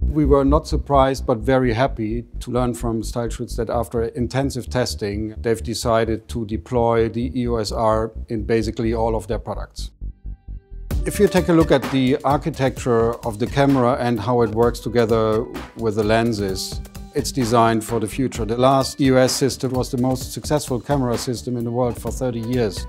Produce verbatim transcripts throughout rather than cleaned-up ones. We were not surprised, but very happy to learn from StyleShoots that after intensive testing, they've decided to deploy the E O S R in basically all of their products. If you take a look at the architecture of the camera and how it works together with the lenses, it's designed for the future. The last E O S system was the most successful camera system in the world for thirty years.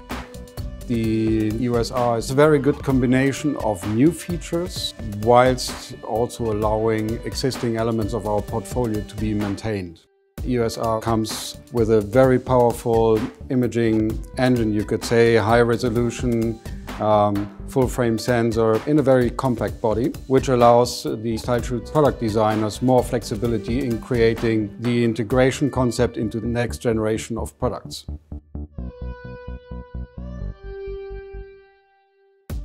The E O S R is a very good combination of new features whilst also allowing existing elements of our portfolio to be maintained. E O S R comes with a very powerful imaging engine, you could say, high resolution, um, full frame sensor in a very compact body, which allows the StyleShoots product designers more flexibility in creating the integration concept into the next generation of products.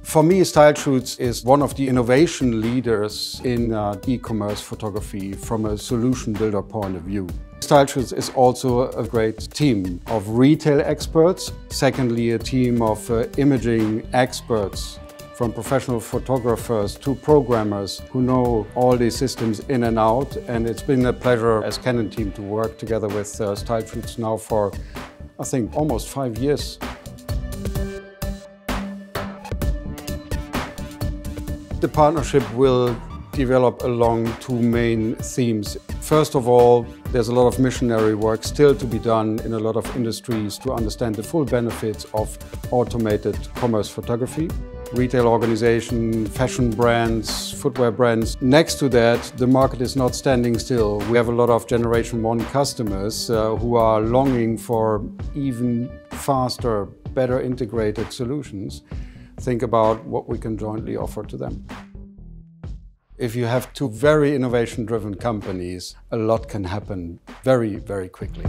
For me, StyleShoots is one of the innovation leaders in uh, e-commerce photography from a solution builder point of view. StyleShoots is also a great team of retail experts, secondly a team of uh, imaging experts from professional photographers to programmers who know all these systems in and out, and it's been a pleasure as Canon team to work together with uh, StyleShoots now for, I think, almost five years. The partnership will develop along two main themes. First of all, there's a lot of missionary work still to be done in a lot of industries to understand the full benefits of automated commerce photography. Retail organization, fashion brands, footwear brands. Next to that, the market is not standing still. We have a lot of generation one customers uh, who are longing for even faster, better integrated solutions. Think about what we can jointly offer to them. If you have two very innovation-driven companies, a lot can happen very, very quickly.